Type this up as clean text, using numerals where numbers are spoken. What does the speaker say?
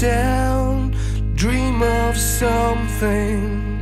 down, dream of something.